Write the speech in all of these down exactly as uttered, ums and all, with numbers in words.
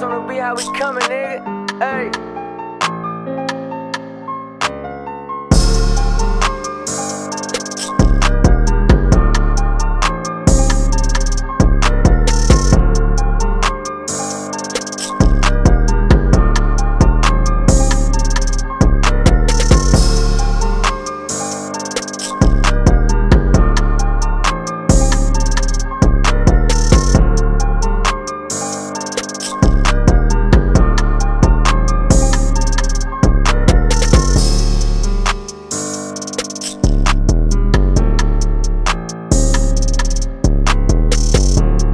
Chris on the beat, how we coming, nigga? Hey. How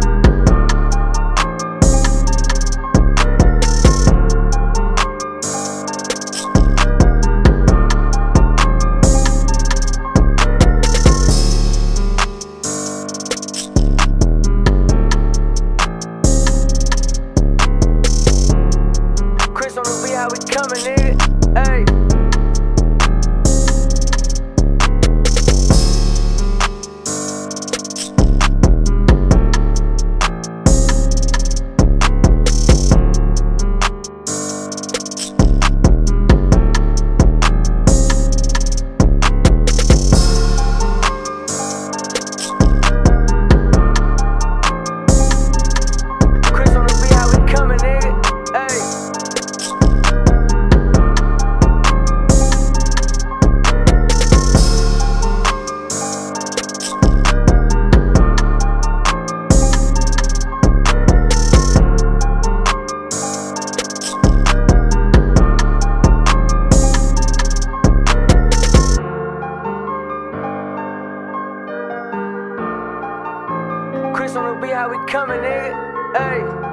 we coming, nigga? Hey. How we coming, nigga? Hey. ChrisOnaBeat, how we coming, nigga? Hey.